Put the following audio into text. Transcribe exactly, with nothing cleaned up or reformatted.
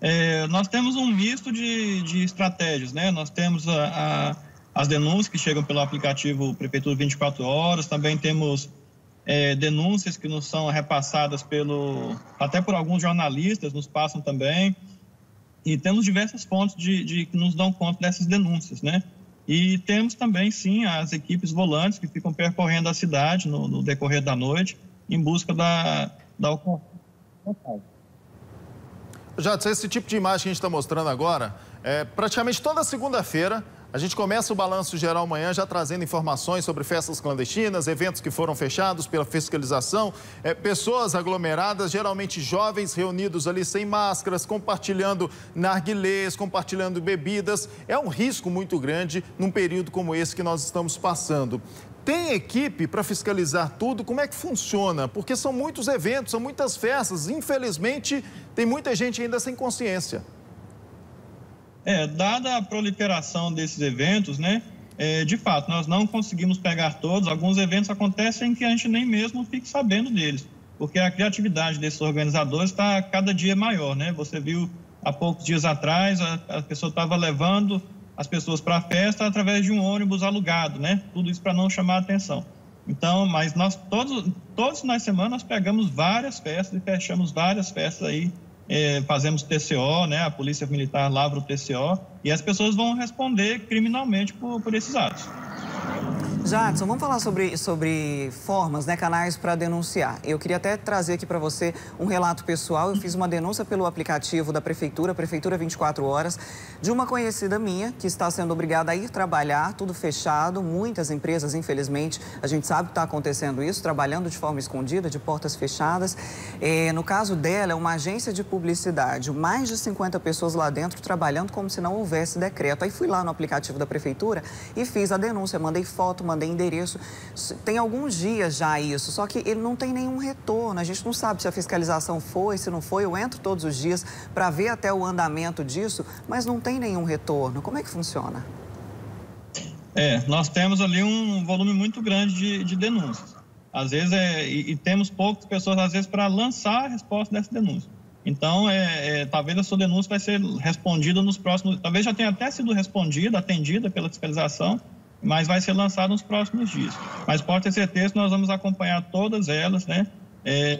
É, nós temos um misto de, de estratégias, né? Nós temos a, a, as denúncias que chegam pelo aplicativo Prefeitura vinte e quatro horas, também temos é, denúncias que nos são repassadas pelo, até por alguns jornalistas, nos passam também, e temos diversas fontes de, de, que nos dão conta dessas denúncias, né? E temos também, sim, as equipes volantes que ficam percorrendo a cidade no, no decorrer da noite, em busca da, da ocorrência. Jadson, esse tipo de imagem que a gente está mostrando agora, é, praticamente toda segunda-feira, a gente começa o Balanço Geral amanhã já trazendo informações sobre festas clandestinas, eventos que foram fechados pela fiscalização, é, pessoas aglomeradas, geralmente jovens reunidos ali sem máscaras, compartilhando narguilés, compartilhando bebidas. É um risco muito grande num período como esse que nós estamos passando. Tem equipe para fiscalizar tudo? Como é que funciona? Porque são muitos eventos, são muitas festas. Infelizmente, tem muita gente ainda sem consciência. É, dada a proliferação desses eventos, né? É, de fato, nós não conseguimos pegar todos. Alguns eventos acontecem que a gente nem mesmo fique sabendo deles, porque a criatividade desses organizadores está cada dia maior, né? Você viu há poucos dias atrás, a, a pessoa estava levando as pessoas para a festa através de um ônibus alugado, né? Tudo isso para não chamar a atenção. Então, mas nós todos, todos nas semanas nós pegamos várias festas e fechamos várias festas aí, eh, fazemos T C O, né? A Polícia Militar lavra o T C O e as pessoas vão responder criminalmente por, por esses atos. Jadison, vamos falar sobre, sobre formas, né, canais para denunciar. Eu queria até trazer aqui para você um relato pessoal. Eu fiz uma denúncia pelo aplicativo da Prefeitura, Prefeitura vinte e quatro horas, de uma conhecida minha que está sendo obrigada a ir trabalhar, tudo fechado, muitas empresas, infelizmente, a gente sabe que está acontecendo isso, trabalhando de forma escondida, de portas fechadas. É, no caso dela, é uma agência de publicidade, mais de cinquenta pessoas lá dentro trabalhando como se não houvesse decreto. Aí fui lá no aplicativo da Prefeitura e fiz a denúncia, mandei foto, mandei endereço, tem alguns dias já isso, só que ele não tem nenhum retorno, a gente não sabe se a fiscalização foi, se não foi. Eu entro todos os dias para ver até o andamento disso, mas não tem nenhum retorno. Como é que funciona? É, nós temos ali um volume muito grande de, de denúncias, às vezes é, e, e temos poucas pessoas, às vezes, para lançar a resposta dessa denúncia. Então, é, é, talvez a sua denúncia vai ser respondida nos próximos, talvez já tenha até sido respondida, atendida pela fiscalização, mas vai ser lançado nos próximos dias. Mas pode ter certeza que nós vamos acompanhar todas elas, né? É,